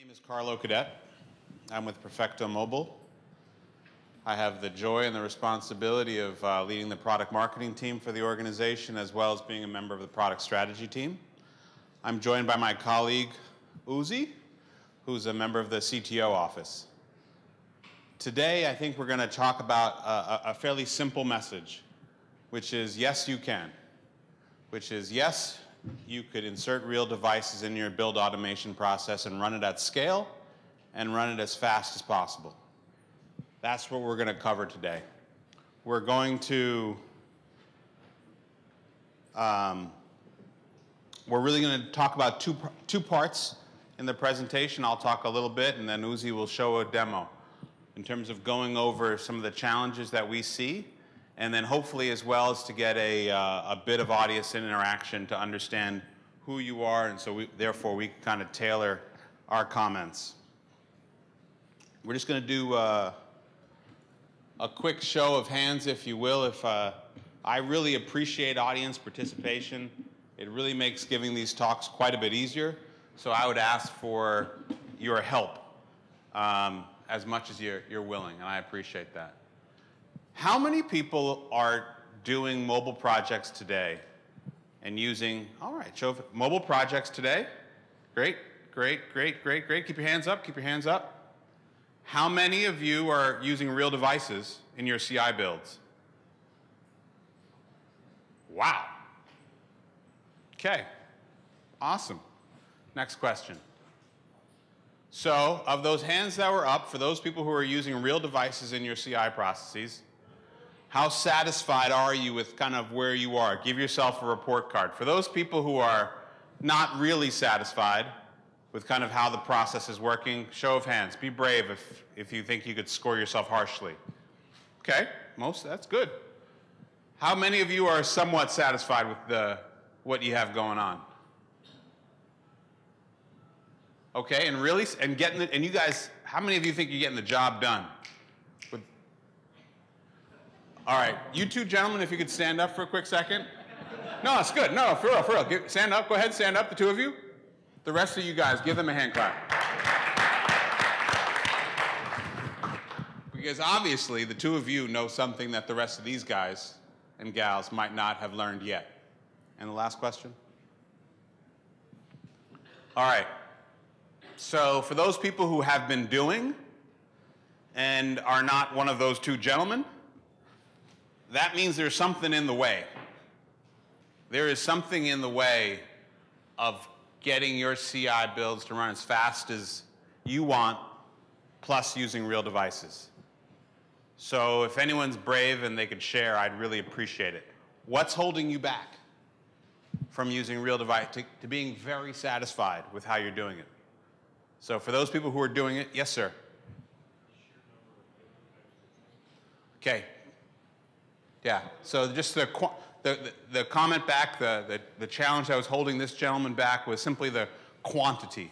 My name is Carlo Cadet. I'm with Perfecto Mobile. I have the joy and the responsibility of leading the product marketing team for the organization, as well as being a member of the product strategy team. I'm joined by my colleague, Uzi, who's a member of the CTO office. Today, I think we're going to talk about a fairly simple message, which is yes, you can, which is yes, you could insert real devices in your build automation process and run it at scale and run it as fast as possible. That's what we're going to cover today. We're going to, we're really going to talk about two parts in the presentation. I'll talk a little bit and then Uzi will show a demo in terms of going over some of the challenges that we see. And then hopefully as well as to get a bit of audience interaction to understand who you are, and so therefore we can kind of tailor our comments. We're just going to do a quick show of hands, if you will. I really appreciate audience participation. It really makes giving these talks quite a bit easier, so I would ask for your help as much as you're willing, and I appreciate that. How many people are doing mobile projects today and using, all right, show mobile projects today? Great, great, great, great, great. Keep your hands up, keep your hands up. How many of you are using real devices in your CI builds? Wow. Okay, awesome. Next question. So, of those hands that were up, for those people who are using real devices in your CI processes, how satisfied are you with kind of where you are? Give yourself a report card. For those people who are not really satisfied with kind of how the process is working, show of hands. Be brave if you think you could score yourself harshly. Okay, most, that's good. How many of you are somewhat satisfied with what you have going on? Okay, and really, and getting the, and you guys, how many of you think you're getting the job done? All right, you two gentlemen, if you could stand up for a quick second. No, it's good. No, for real, for real. Stand up. Go ahead, stand up, the two of you. The rest of you guys, give them a hand clap. Because obviously, the two of you know something that the rest of these guys and gals might not have learned yet. And the last question? All right. So for those people who have been doing and are not one of those two gentlemen, that means there's something in the way. There is something in the way of getting your CI builds to run as fast as you want, plus using real devices. So if anyone's brave and they could share, I'd really appreciate it. What's holding you back from using real device to being very satisfied with how you're doing it? So for those people who are doing it, yes, sir. Okay. Yeah, so just the comment back, the challenge that was holding this gentleman back was simply the quantity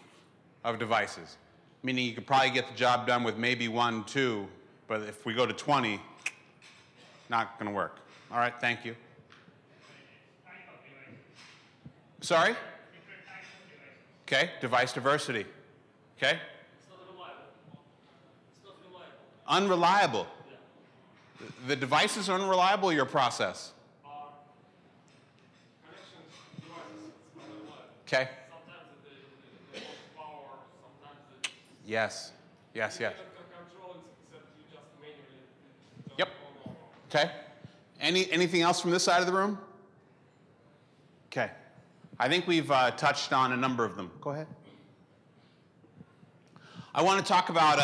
of devices, meaning you could probably get the job done with maybe one, two, but if we go to 20, not going to work. All right, thank you. Sorry? Okay, device diversity. Okay? It's not reliable. It's not reliable. Unreliable. The devices are unreliable, your process? Connections, devices, it's unreliable. Okay. Sometimes they lost power, sometimes they... Yes, yes, yes. Control except you just manually... Yep. Okay. Anything else from this side of the room? Okay. I think we've touched on a number of them. Go ahead. I want to talk about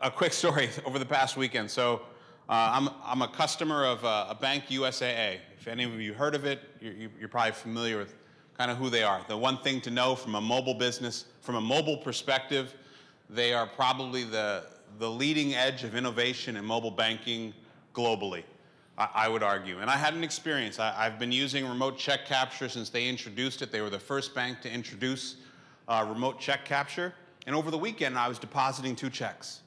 a quick story over the past weekend. So... I'm a customer of a bank, USAA. If any of you heard of it, you're probably familiar with kind of who they are. The one thing to know from a mobile business, from a mobile perspective, they are probably the leading edge of innovation in mobile banking globally, I would argue. And I had an experience. I've been using remote check capture since they introduced it. They were the first bank to introduce remote check capture. And over the weekend, I was depositing 2 checks.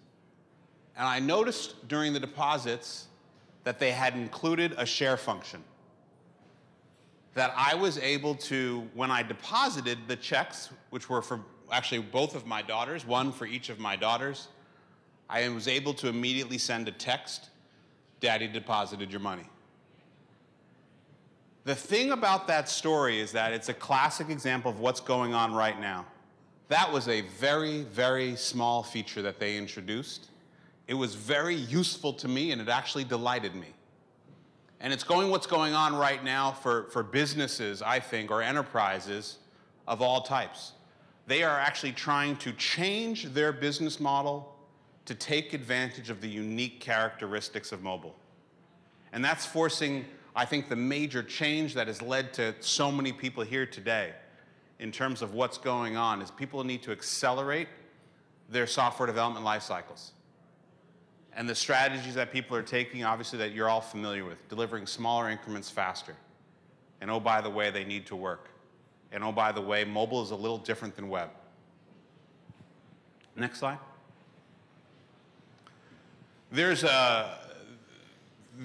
And I noticed during the deposits that they had included a share function. that I was able to, when I deposited the checks, which were for actually both of my daughters, one for each of my daughters, I was able to immediately send a text, "Daddy deposited your money." The thing about that story is that it's a classic example of what's going on right now. That was a very, very small feature that they introduced. It was very useful to me, and it actually delighted me. And it's going what's going on right now for businesses, I think, or enterprises of all types. They are actually trying to change their business model to take advantage of the unique characteristics of mobile. And that's forcing, I think, the major change that has led to so many people here today in terms of what's going on is people need to accelerate their software development life cycles. And the strategies that people are taking, obviously, that you're all familiar with, delivering smaller increments faster. And oh, by the way, they need to work. And oh, by the way, mobile is a little different than web. Next slide. There's a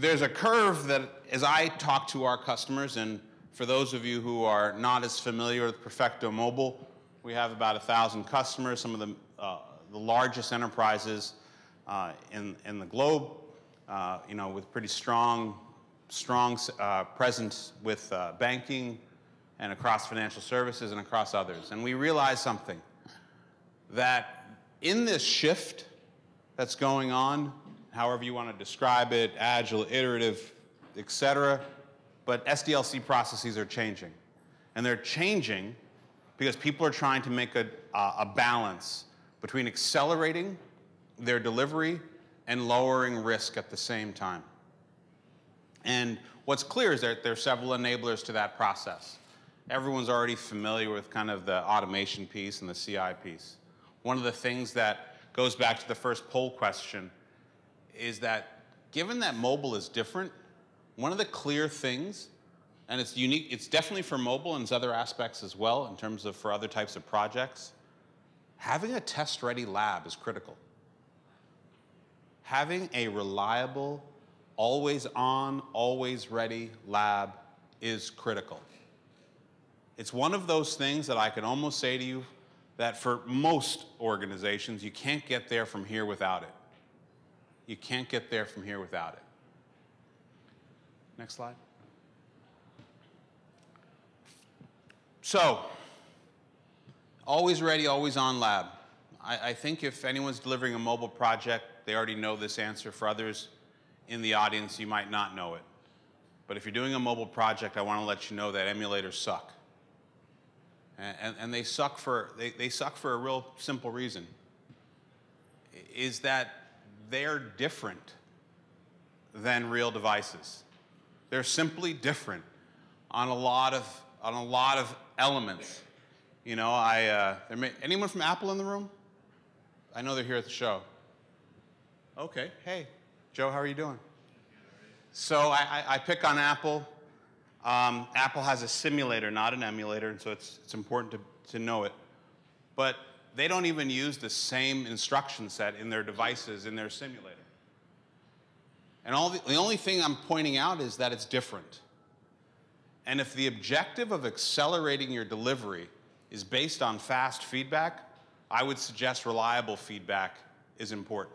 curve that, as I talk to our customers, and for those of you who are not as familiar with Perfecto Mobile, we have about 1,000 customers, some of the largest enterprises in the globe, you know, with pretty strong presence with banking and across financial services and across others. And we realize something, that in this shift that's going on, however you want to describe it, agile, iterative, et cetera, but SDLC processes are changing. And they're changing because people are trying to make a balance between accelerating their delivery and lowering risk at the same time. And what's clear is that there are several enablers to that process. Everyone's already familiar with kind of the automation piece and the CI piece. One of the things that goes back to the first poll question is that given that mobile is different, one of the clear things, and it's unique, it's definitely for mobile and it's other aspects as well in terms of for other types of projects, having a test-ready lab is critical. Having a reliable, always on, always ready lab is critical. It's one of those things that I can almost say to you that for most organizations, you can't get there from here without it. You can't get there from here without it. Next slide. So, always ready, always on lab. I think if anyone's delivering a mobile project, they already know this answer. For others in the audience, you might not know it. But if you're doing a mobile project, I want to let you know that emulators suck. And they suck for a real simple reason, is that they're different than real devices. They're simply different on a lot of elements. You know, anyone from Apple in the room? I know they're here at the show. Okay, hey, Joe, how are you doing? So I pick on Apple. Apple has a simulator, not an emulator, and so it's important to know it. But they don't even use the same instruction set in their devices, in their simulator. And the only thing I'm pointing out is that it's different. And if the objective of accelerating your delivery is based on fast feedback, I would suggest reliable feedback is important.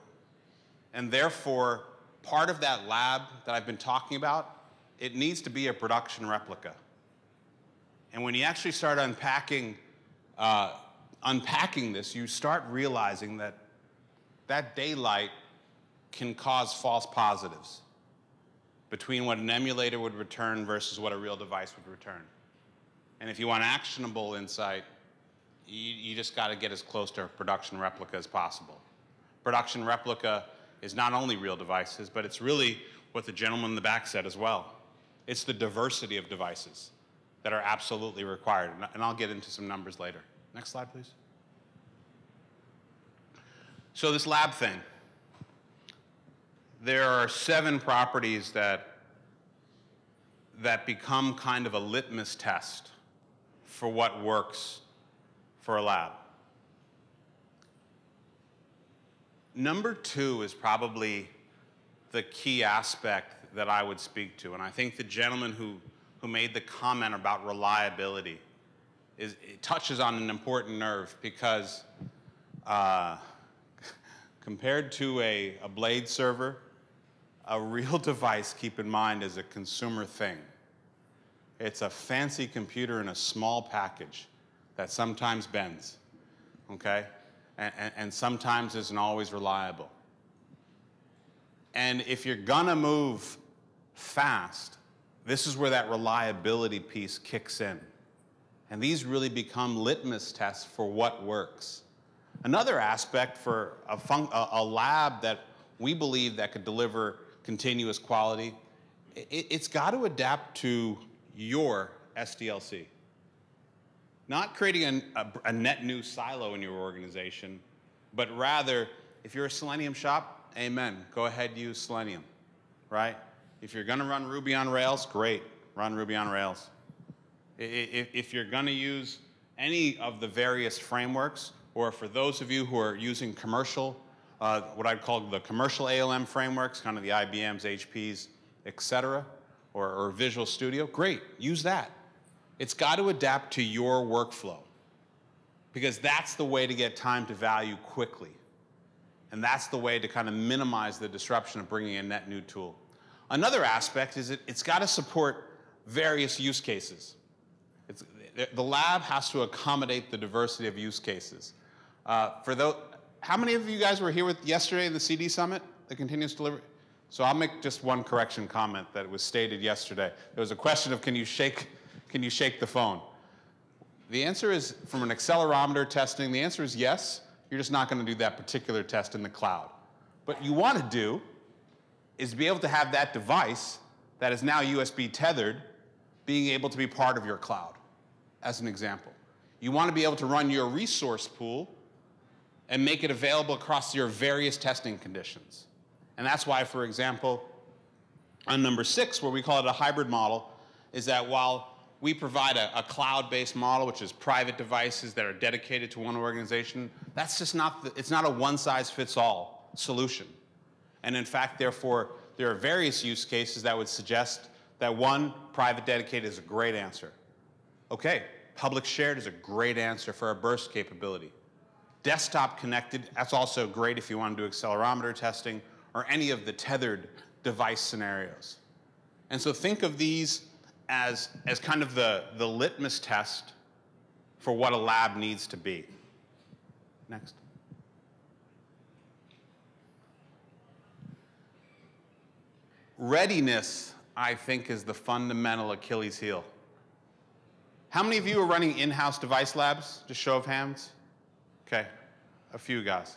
And therefore, part of that lab that I've been talking about, it needs to be a production replica. And when you actually start unpacking this, you start realizing that that daylight can cause false positives between what an emulator would return versus what a real device would return. And if you want actionable insight, you just got to get as close to a production replica as possible. Production replica is not only real devices, but it's really what the gentleman in the back said as well. It's the diversity of devices that are absolutely required. And I'll get into some numbers later. Next slide, please. So this lab thing. There are 7 properties that become kind of a litmus test for what works for a lab. Number 2 is probably the key aspect that I would speak to, and I think the gentleman who who made the comment about reliability. It touches on an important nerve because compared to a blade server, a real device, keep in mind, is a consumer thing. It's a fancy computer in a small package that sometimes bends, okay? And sometimes isn't always reliable. And if you're gonna move fast, this is where that reliability piece kicks in. And these really become litmus tests for what works. Another aspect for a lab that we believe that could deliver continuous quality, it's got to adapt to your SDLC. Not creating a net new silo in your organization, but rather, if you're a Selenium shop, amen, go ahead, use Selenium, right? If you're gonna run Ruby on Rails, great, run Ruby on Rails. If you're gonna use any of the various frameworks, or for those of you who are using commercial, what I'd call the commercial ALM frameworks, kind of the IBMs, HPs, et cetera, or Visual Studio, great, use that. It's got to adapt to your workflow because that's the way to get time to value quickly. And that's the way to kind of minimize the disruption of bringing a net new tool. Another aspect is it's got to support various use cases. The lab has to accommodate the diversity of use cases. How many of you guys were here with yesterday in the CD Summit, the continuous delivery? So I'll make just one correction comment that was stated yesterday. There was a question of can you shake the phone? The answer is, from an accelerometer testing, the answer is yes. You're just not going to do that particular test in the cloud. What you want to do is be able to have that device that is now USB tethered being able to be part of your cloud, as an example. You want to be able to run your resource pool and make it available across your various testing conditions. And that's why, for example, on number 6, where we call it a hybrid model, is that while we provide a cloud-based model, which is private devices that are dedicated to one organization, that's just not, it's not a one-size-fits-all solution. And in fact, therefore, there are various use cases that would suggest that one, private dedicated is a great answer. Okay, public shared is a great answer for our burst capability. Desktop connected, that's also great if you want to do accelerometer testing or any of the tethered device scenarios. And so think of these as kind of the litmus test for what a lab needs to be. Next. Readiness, I think, is the fundamental Achilles heel. How many of you are running in-house device labs? Just show of hands. Okay, a few guys.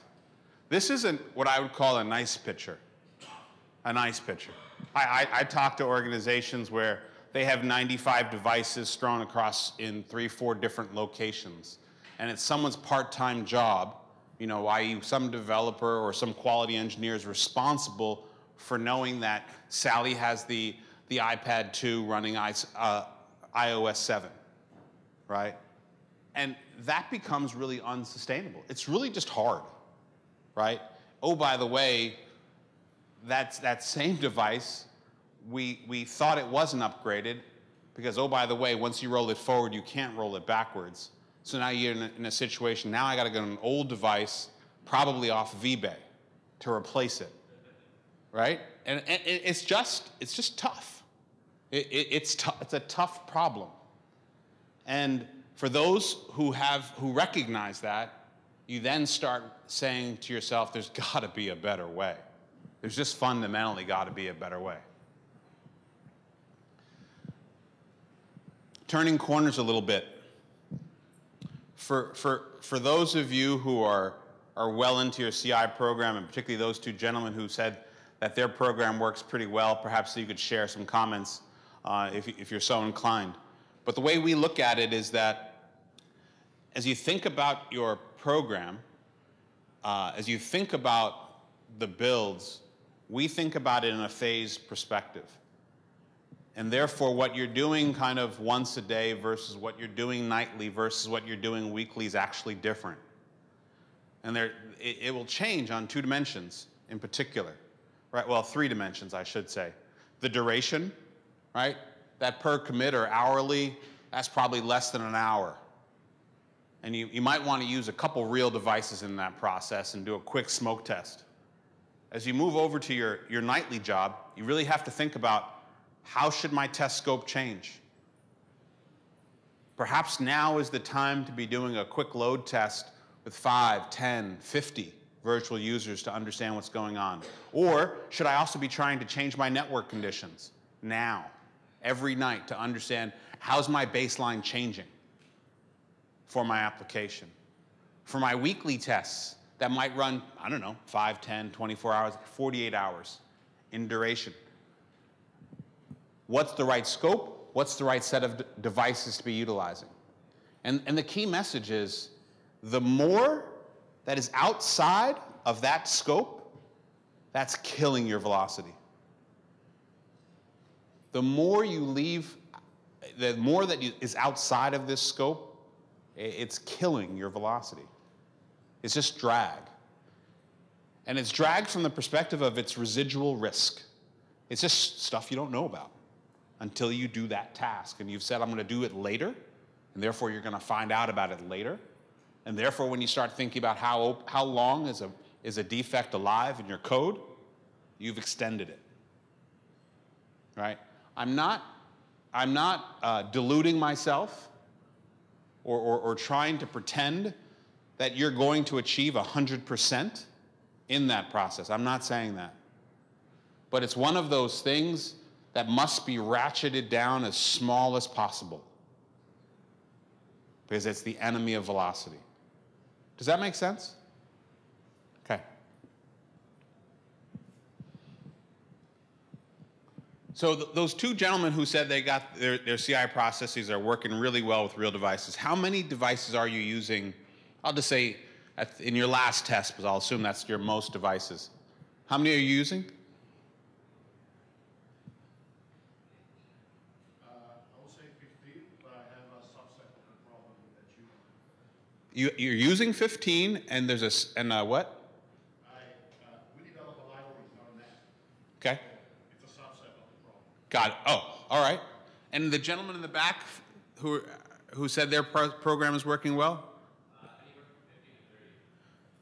This isn't what I would call a nice picture. A nice picture. I talk to organizations where they have 95 devices thrown across in 3 or 4 different locations. And it's someone's part-time job, you know, i.e. some developer or some quality engineer is responsible for knowing that Sally has the iPad 2 running iOS 7, right? And that becomes really unsustainable. It's really just hard, right? Oh, by the way, that's that same device. We thought it wasn't upgraded because, oh, by the way, once you roll it forward, you can't roll it backwards. So now you're in a situation, now I got to go to an old device, probably off eBay, to replace it, right? And it's just tough. It's a tough problem. And for those who recognize that, you then start saying to yourself, there's got to be a better way. There's just fundamentally got to be a better way. Turning corners a little bit. For those of you who are well into your CI program, and particularly those two gentlemen who said that their program works pretty well, perhaps you could share some comments if you're so inclined. But the way we look at it is that as you think about your program, as you think about the builds, we think about it in a phased perspective. And therefore, what you're doing kind of once a day versus what you're doing nightly versus what you're doing weekly is actually different. And it will change on 2 dimensions in particular. Right? Well, 3 dimensions, I should say. The duration, right? that per commit or hourly, that's probably less than an hour. And you might want to use a couple real devices in that process and do a quick smoke test. As you move over to your nightly job, you really have to think about, how should my test scope change? Perhaps now is the time to be doing a quick load test with 5, 10, 50 virtual users to understand what's going on. Or should I also be trying to change my network conditions now, every night, to understand how's my baseline changing for my application? For my weekly tests that might run, I don't know, 5, 10, 24 hours, 48 hours in duration. What's the right scope? What's the right set of devices to be utilizing? And the key message is, the more that is outside of that scope, that's killing your velocity. The more you leave, the more that is outside of this scope, it's killing your velocity. It's just drag. And it's drag from the perspective of its residual risk. It's just stuff you don't know about until you do that task. And you've said, I'm going to do it later, and therefore you're going to find out about it later. And therefore, when you start thinking about how long is a defect alive in your code, you've extended it, right? I'm not deluding myself or trying to pretend that you're going to achieve 100% in that process. I'm not saying that. But it's one of those things that must be ratcheted down as small as possible, because it's the enemy of velocity. Does that make sense? Okay. So those two gentlemen who said they got their CI processes are working really well with real devices, how many devices are you using? I'll just say in your last test, because I'll assume that's your most devices. How many are you using? I would say 15, but I have a subsector problem that you're using 15, and there's a what? We develop a library on that. Okay. It's a subset of the problem. Got it. Oh, all right. And the gentleman in the back who said their program is working well?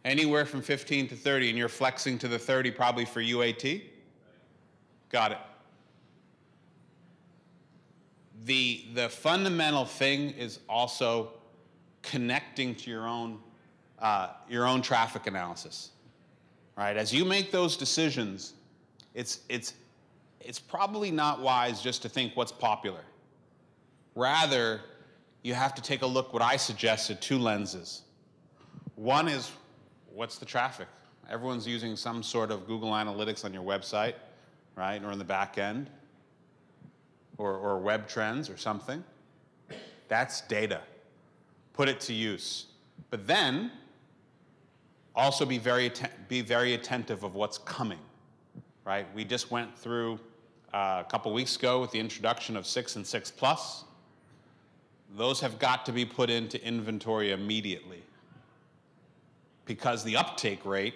Anywhere from 15 to 30, and you're flexing to the 30 probably for UAT? Got it. The fundamental thing is also connecting to your own traffic analysis, right? As you make those decisions, it's probably not wise just to think what's popular. Rather, you have to take a look, what I suggested, two lenses. One is, what's the traffic? Everyone's using some sort of Google Analytics on your website, right? Or in the back end, or web trends or something. That's data. Put it to use. But then, also be very attentive of what's coming, right? We just went through a couple weeks ago with the introduction of 6 and 6 Plus. Those have got to be put into inventory immediately, because the uptake rate,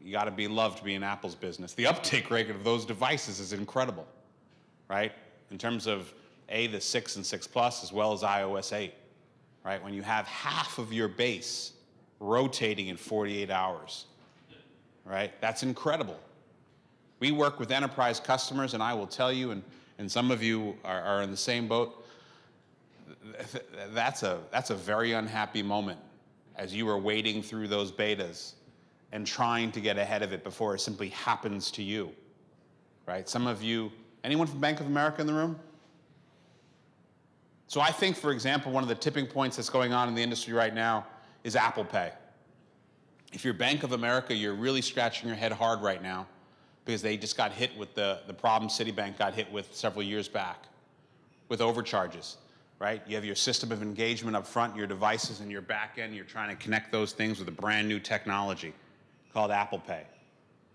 you got to be loved to be in Apple's business. The uptake rate of those devices is incredible, right? In terms of the 6 and 6 Plus, as well as iOS 8, right? When you have half of your base rotating in 48 hours, right? That's incredible. We work with enterprise customers, and I will tell you, and some of you are in the same boat, that's a very unhappy moment, as you were wading through those betas and trying to get ahead of it before it simply happens to you, right? Some of you, anyone from Bank of America in the room? So I think, for example, one of the tipping points that's going on in the industry right now is Apple Pay. If you're Bank of America, you're really scratching your head hard right now, because they just got hit with the problem Citibank got hit with several years back with overcharges. Right? You have your system of engagement up front, your devices, and your back end. You're trying to connect those things with a brand new technology called Apple Pay.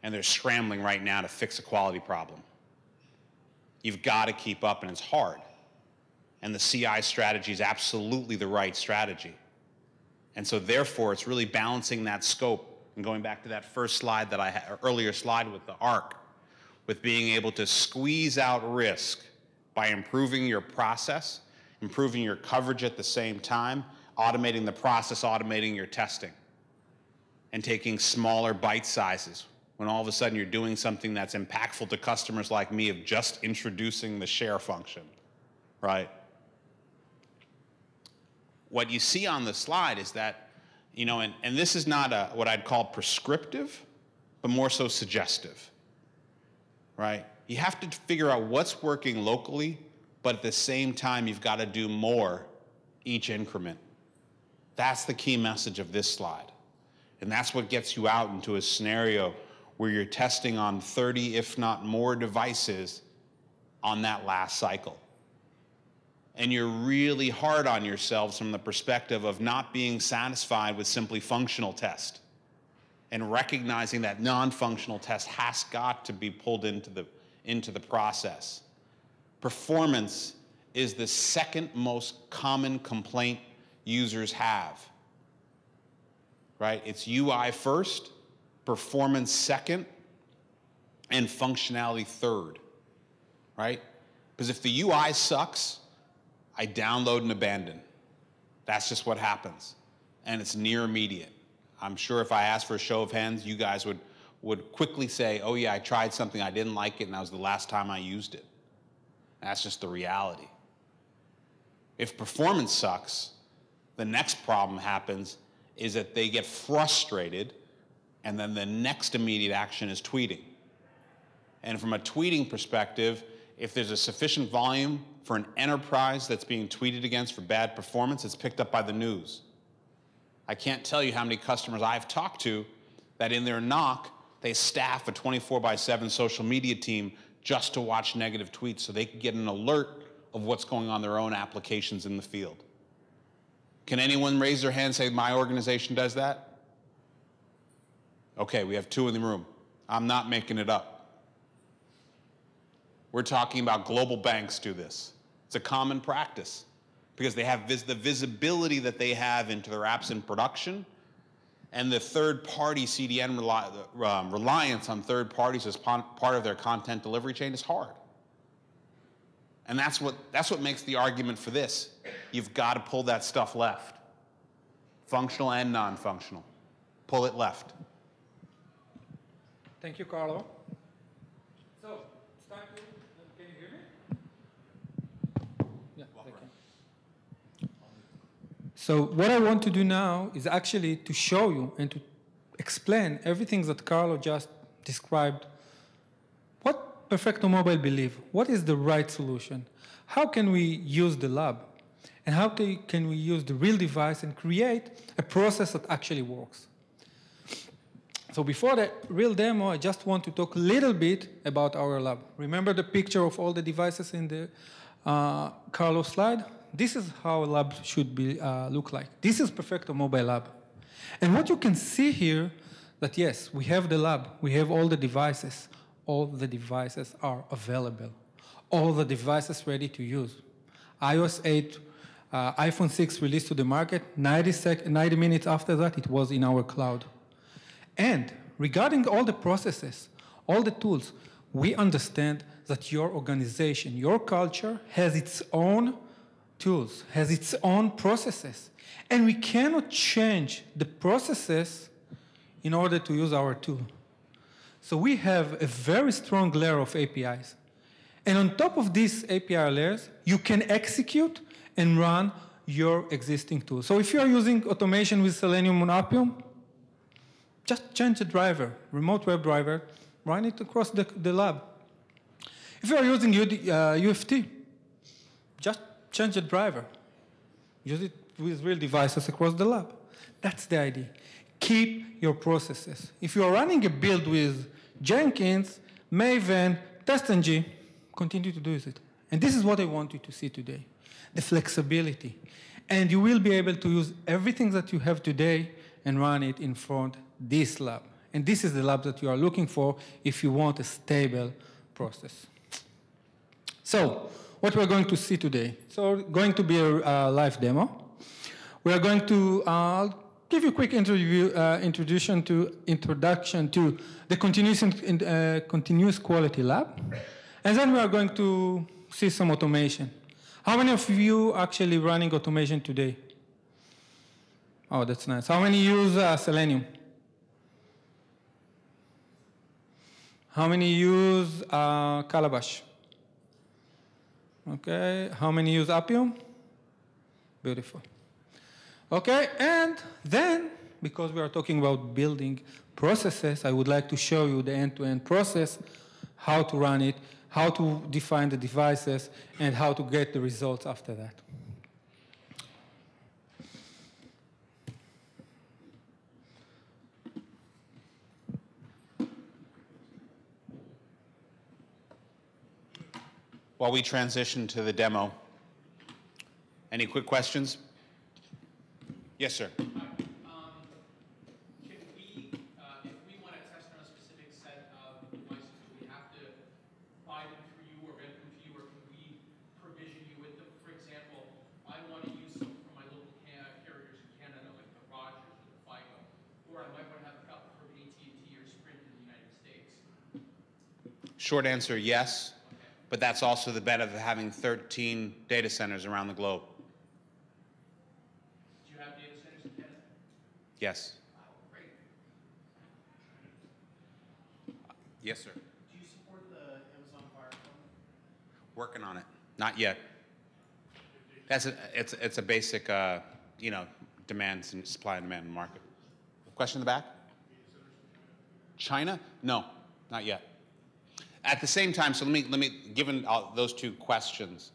And they're scrambling right now to fix a quality problem. You've got to keep up, and it's hard. And the CI strategy is absolutely the right strategy. And so therefore, it's really balancing that scope and going back to that first slide that I had, or earlier slide with the arc, with being able to squeeze out risk by improving your process, improving your coverage at the same time, automating the process, automating your testing, and taking smaller bite sizes when all of a sudden you're doing something that's impactful to customers like me of just introducing the share function, right? What you see on the slide is that, you know, and this is not a, what I'd call prescriptive, but more so suggestive, right? You have to figure out what's working locally, but at the same time, you've got to do more each increment. That's the key message of this slide. And that's what gets you out into a scenario where you're testing on 30, if not more, devices on that last cycle. And you're really hard on yourselves from the perspective of not being satisfied with simply functional test and recognizing that non-functional test has got to be pulled into the process. Performance is the second most common complaint users have, right? It's UI first, performance second, and functionality third, right? Because if the UI sucks, I download and abandon. That's just what happens, and it's near immediate. I'm sure if I asked for a show of hands, you guys would quickly say, oh yeah, I tried something, I didn't like it, and that was the last time I used it. And that's just the reality. If performance sucks, the next problem happens is that they get frustrated, and then the next immediate action is tweeting. And from a tweeting perspective, if there's a sufficient volume for an enterprise that's being tweeted against for bad performance, it's picked up by the news. I can't tell you how many customers I've talked to that in their knock, they staff a 24/7 social media team just to watch negative tweets so they can get an alert of what's going on in their own applications in the field. Can anyone raise their hand and say, my organization does that? Okay, we have two in the room. I'm not making it up. We're talking about global banks do this. It's a common practice because they have the visibility that they have into their apps in production, and the third-party CDN reliance on third parties as part of their content delivery chain is hard. And that's what makes the argument for this. You've got to pull that stuff left. Functional and non-functional. Pull it left. Thank you, Carlo. So, it's time to, can you hear me? Yeah, thank you. So what I want to do now is actually to show you and to explain everything that Carlo just described. What Perfecto Mobile believe? What is the right solution? How can we use the lab? And how can we use the real device and create a process that actually works? So before the real demo, I just want to talk a little bit about our lab. Remember the picture of all the devices in the Carlo slide? This is how a lab should be, look like. This is Perfecto Mobile Lab. And what you can see here, that yes, we have the lab. We have all the devices. All the devices are available. All the devices ready to use. iOS 8, iPhone 6 released to the market, 90 minutes after that, it was in our cloud. And regarding all the processes, all the tools, we understand that your organization, your culture has its own tools, has its own processes. And we cannot change the processes in order to use our tool. So we have a very strong layer of APIs. And on top of these API layers, you can execute and run your existing tool. So if you are using automation with Selenium and Appium, just change the driver, remote web driver, run it across the lab. If you are using UFT, just change the driver. Use it with real devices across the lab. That's the idea. Keep your processes. If you are running a build with Jenkins, Maven, TestNG, continue to do it. And this is what I want you to see today, the flexibility. And you will be able to use everything that you have today and run it in front of this lab. And this is the lab that you are looking for if you want a stable process. So what we're going to see today. So going to be a live demo. We are going to give you a quick introduction to the continuous quality lab. And then we are going to see some automation. How many of you actually running automation today? Oh, that's nice. How many use Selenium? How many use Calabash? Okay. How many use Appium? Beautiful. Okay, and then, because we are talking about building processes, I would like to show you the end-to-end process, how to run it, how to define the devices, and how to get the results after that. While we transition to the demo, any quick questions? Yes, sir. Can we, if we want to test on a specific set of devices, do we have to buy them for you or rent them for you, or can we provision you with them? For example, I want to use some from my local carriers in Canada, like the Rogers or the FICO, or I might want to have a couple from AT&T or Sprint in the United States. Short answer, yes. Okay. But that's also the benefit of having 13 data centers around the globe. Yes. Great. Yes, sir. Do you support the Amazon Fire Phone? Working on it. Not yet. That's a, it's a basic, you know, demands and supply and demand in the market. Question in the back? China? No, not yet. At the same time, so let me given those two questions,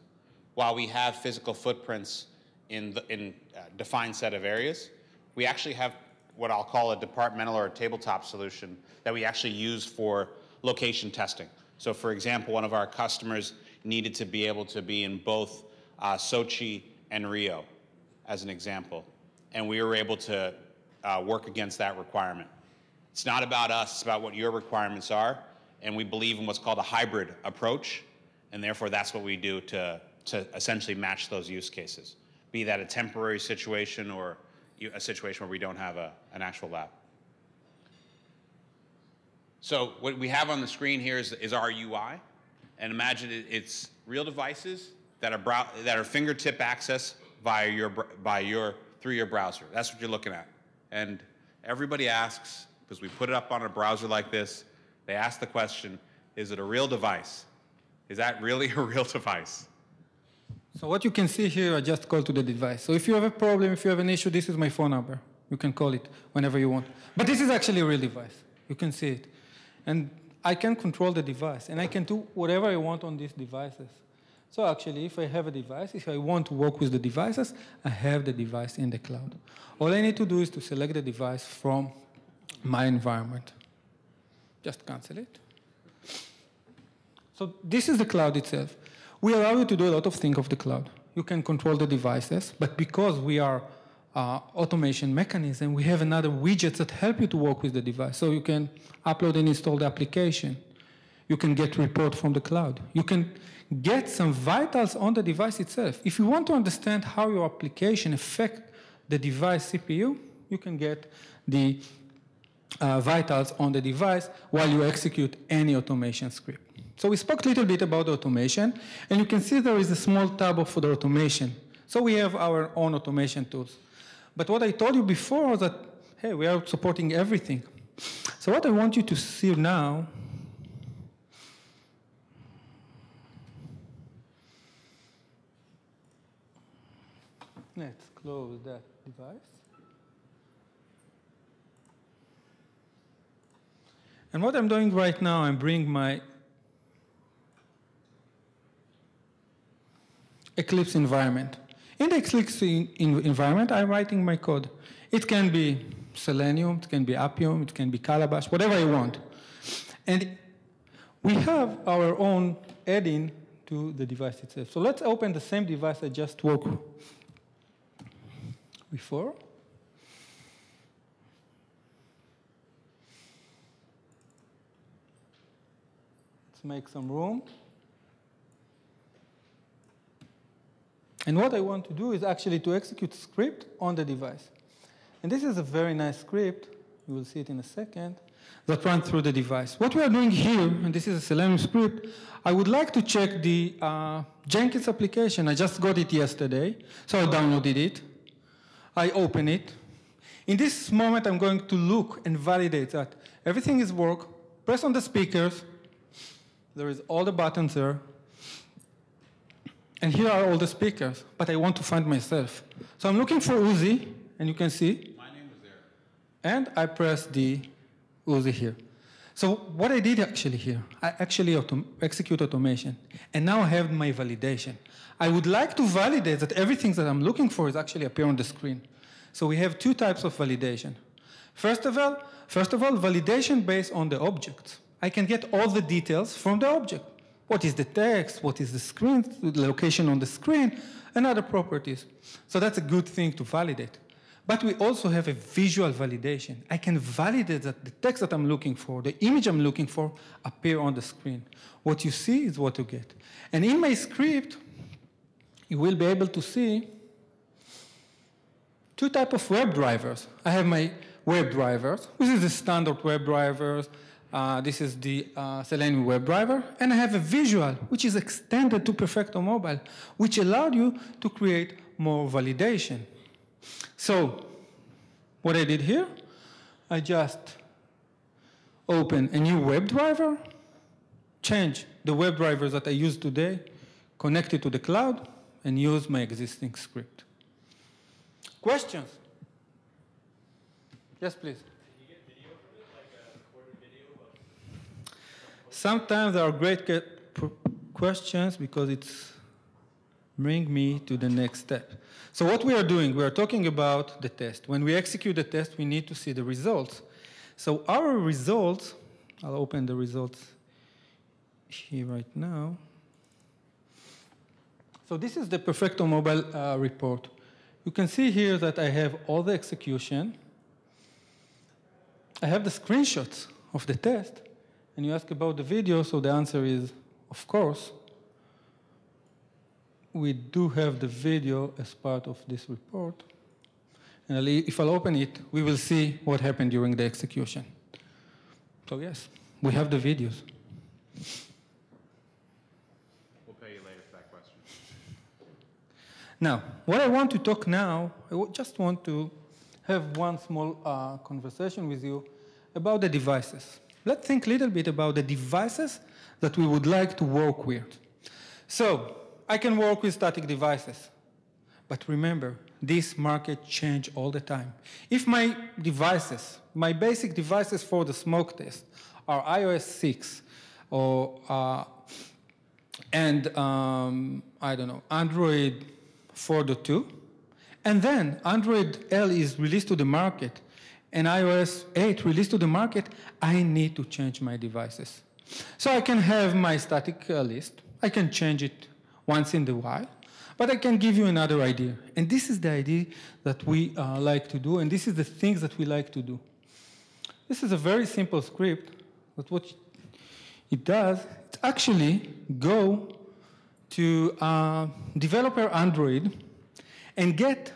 while we have physical footprints in the, defined set of areas. We actually have what I'll call a departmental or a tabletop solution that we actually use for location testing. So for example, one of our customers needed to be able to be in both Sochi and Rio, as an example. And we were able to work against that requirement. It's not about us, it's about what your requirements are. And we believe in what's called a hybrid approach. And therefore, that's what we do to essentially match those use cases, be that a temporary situation or a situation where we don't have an actual lab. So what we have on the screen here is our UI. And imagine it's real devices that are fingertip access via through your browser. That's what you're looking at. And everybody asks, because we put it up on a browser like this, they ask the question, is it a real device? Is that really a real device? So what you can see here, I just call to the device. So if you have a problem, if you have an issue, this is my phone number. You can call it whenever you want. But this is actually a real device. You can see it. And I can control the device. And I can do whatever I want on these devices. So actually, if I have a device, if I want to work with the devices, I have the device in the cloud. All I need to do is to select the device from my environment. Just cancel it. So this is the cloud itself. We allow you to do a lot of things of the cloud. You can control the devices, but because we are automation mechanism, we have another widgets that help you to work with the device. So you can upload and install the application. You can get report from the cloud. You can get some vitals on the device itself. If you want to understand how your application affects the device CPU, you can get the vitals on the device while you execute any automation script. So we spoke a little bit about automation, and you can see there is a small tab for the automation. So we have our own automation tools. But what I told you before is that, hey, we are supporting everything. So what I want you to see now – let's close that device. And what I'm doing right now, I'm bringing my Eclipse environment. In the Eclipse environment, I'm writing my code. It can be Selenium, it can be Appium, it can be Calabash, whatever I want. And we have our own add-in to the device itself. So let's open the same device I just worked before. Let's make some room. And what I want to do is actually to execute script on the device. And this is a very nice script You will see it in a second, that runs through the device. What we are doing here, and this is a Selenium script, I would like to check the Jenkins application. I just got it yesterday, so I downloaded it. I open it. In this moment, I'm going to look and validate that everything is work. Press on the speakers. There is all the buttons there. And here are all the speakers, but I want to find myself. So I'm looking for Uzi, and you can see. My name is there. And I press the Uzi here. So what I did actually here, I actually execute automation. And now I have my validation. I would like to validate that everything that I'm looking for is actually appear on the screen. So we have two types of validation. First of all, validation based on the objects. I can get all the details from the object. What is the text? What is the screen? The location on the screen, and other properties. So that's a good thing to validate. But we also have a visual validation. I can validate that the text that I'm looking for, the image I'm looking for, appear on the screen. What you see is what you get. And in my script, you will be able to see two types of web drivers. I have my web drivers, which is the standard web drivers. This is the Selenium WebDriver, and I have a visual, which is extended to Perfecto Mobile, which allowed you to create more validation. So what I did here, I just open a new WebDriver, change the WebDriver that I use today, connect it to the cloud, and use my existing script. Questions? Yes, please. Sometimes there are great questions because it's bring me to the next step. So what we are doing, we are talking about the test. When we execute the test, we need to see the results. So our results, I'll open the results here right now. So this is the Perfecto Mobile report. You can see here that I have all the execution. I have the screenshots of the test. And you ask about the video, so the answer is, of course. We do have the video as part of this report. And if I'll open it, we will see what happened during the execution. So yes, we have the videos. We'll pay you later for that question. Now, what I want to talk now, I just want to have one small conversation with you about the devices. Let's think a little bit about the devices that we would like to work with. So I can work with static devices. But remember, this market changes all the time. If my devices, my basic devices for the smoke test are iOS 6 or, I don't know, Android 4.2, and then Android L is released to the market, and iOS 8 released to the market, I need to change my devices. So I can have my static list. I can change it once in a while, but I can give you another idea. And this is the idea that we like to do, and this is the things that we like to do. This is a very simple script, but what it does, it actually go to developer Android and get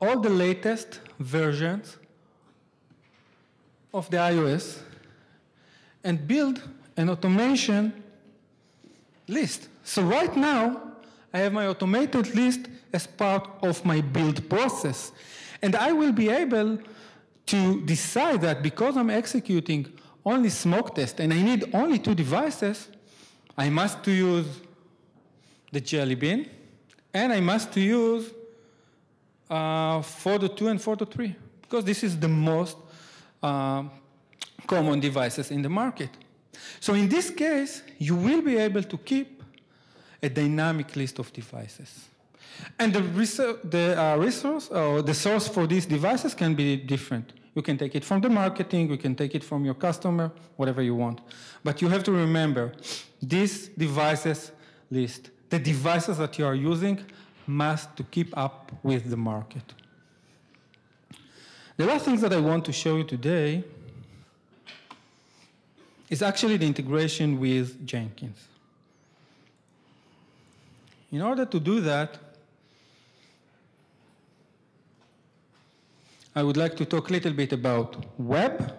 all the latest versions of the iOS and build an automation list. So right now, I have my automated list as part of my build process. And I will be able to decide that because I'm executing only smoke test and I need only two devices, I must to use the Jelly Bean and I must to use 4.2 and 4.3 because this is the most common devices in the market. So in this case, you will be able to keep a dynamic list of devices. And the source for these devices can be different. You can take it from the marketing, you can take it from your customer, whatever you want. But you have to remember, this devices list, the devices that you are using must to keep up with the market. The last thing that I want to show you today is actually the integration with Jenkins. In order to do that, I would like to talk a little bit about web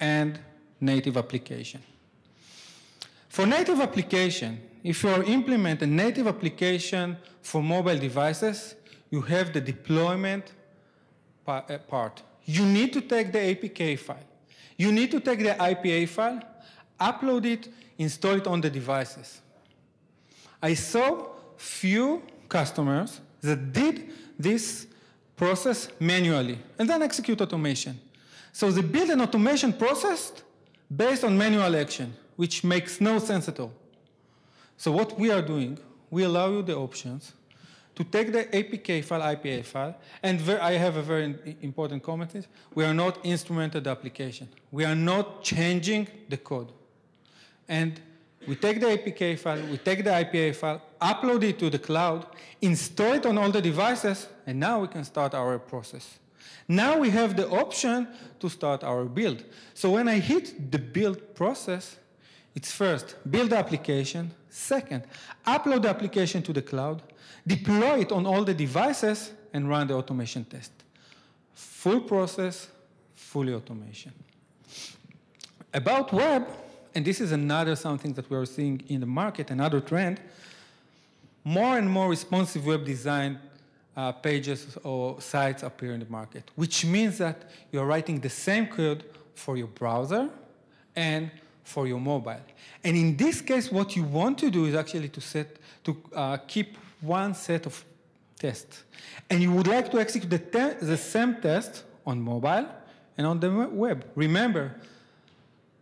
and native application. For native application, if you implement a native application for mobile devices, you have the deployment part. You need to take the APK file. You need to take the IPA file, upload it, install it on the devices. I saw few customers that did this process manually and then execute automation. So they build an automation process based on manual action, which makes no sense at all. So what we are doing, we allow you the options to take the APK file, IPA file, and I have a very important comment is, we are not instrumented the application. We are not changing the code. And we take the APK file, we take the IPA file, upload it to the cloud, install it on all the devices, and now we can start our process. Now we have the option to start our build. So when I hit the build process, it's first, build the application. Second, upload the application to the cloud, deploy it on all the devices, and run the automation test. Full process, fully automation. About web, and this is another something that we are seeing in the market, another trend, more and more responsive web design pages or sites appear in the market, which means that you're writing the same code for your browser and for your mobile. And in this case, what you want to do is actually to keep one set of tests. And you would like to execute the same test on mobile and on the web. Remember,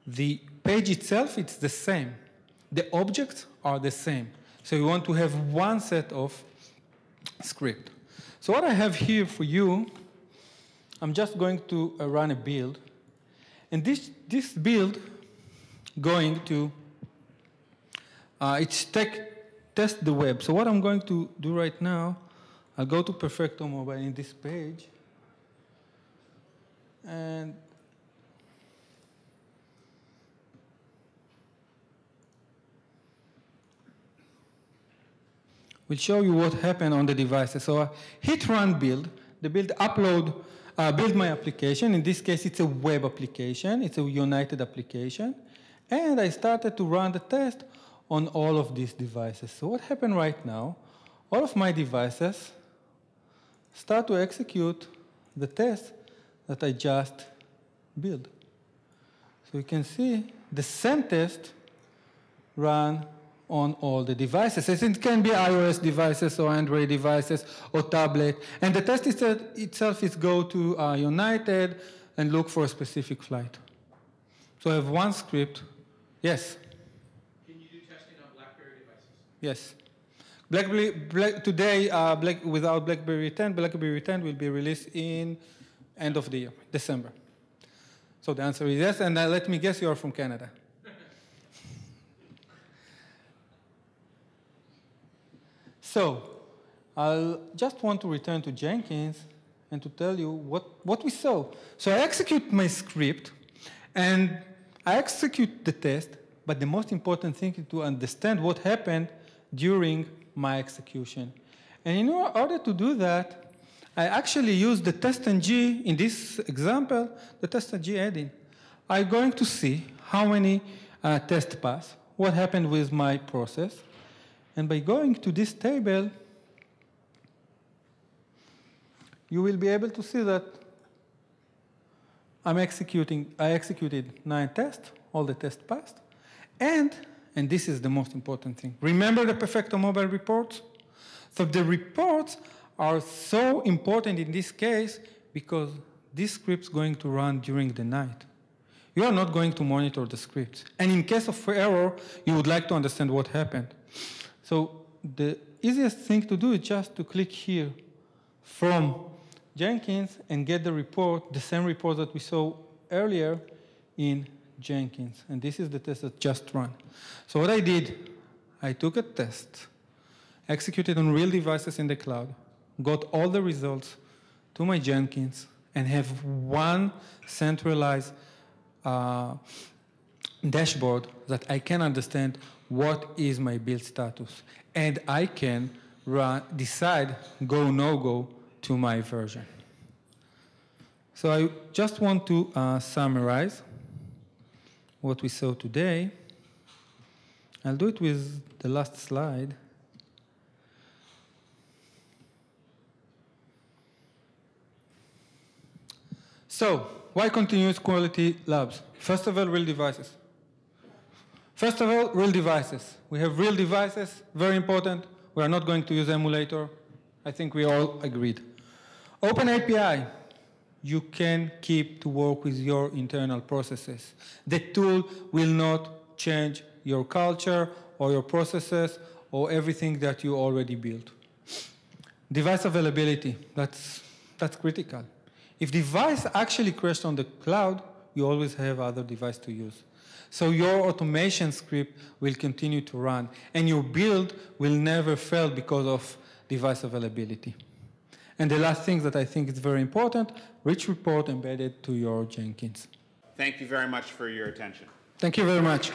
the page itself, it's the same. The objects are the same. So you want to have one set of script. So what I have here for you, I'm just going to run a build. And this build going to test the web. So what I'm going to do right now, I'll go to Perfecto Mobile in this page. And we'll show you what happened on the devices. So I hit run build, the build upload, build my application. In this case, it's a web application. It's a united application. And I started to run the test on all of these devices. So what happened right now, all of my devices start to execute the test that I just built. So you can see the same test run on all the devices. It can be iOS devices or Android devices or tablet. And the test itself is go to United and look for a specific flight. So I have one script. Yes? Can you do testing on BlackBerry devices? Yes. Today, without BlackBerry 10, BlackBerry 10 will be released in end of the year, December. So the answer is yes, and let me guess you are from Canada. So I just want to return to Jenkins and to tell you what we saw. So I execute my script, and I execute the test, but the most important thing is to understand what happened during my execution. And in order to do that, I actually use the TestNG, in this example, the TestNG add-in. I'm going to see how many tests pass, what happened with my process. And by going to this table, you will be able to see that I executed 9 tests, all the tests passed. And this is the most important thing. Remember the Perfecto Mobile reports? So the reports are so important in this case because this script's going to run during the night. You are not going to monitor the scripts. And in case of error, you would like to understand what happened. So the easiest thing to do is just to click here from Jenkins and get the report, the same report that we saw earlier in Jenkins. And this is the test that just ran. So what I did, I took a test, executed on real devices in the cloud, got all the results to my Jenkins, and have one centralized dashboard that I can understand what is my build status. And I can decide go, no go, to my version. So I just want to summarize what we saw today. I'll do it with the last slide. So, why continuous quality labs? First of all, real devices. First of all, real devices. We have real devices, very important. We are not going to use emulator. I think we all agreed. Open API. You can keep to work with your internal processes. The tool will not change your culture or your processes or everything that you already built. Device availability, that's critical. If device actually crashed on the cloud, you always have other device to use. So your automation script will continue to run, and your build will never fail because of device availability. And the last thing that I think is very important, rich report embedded to your Jenkins. Thank you very much for your attention. Thank you very much.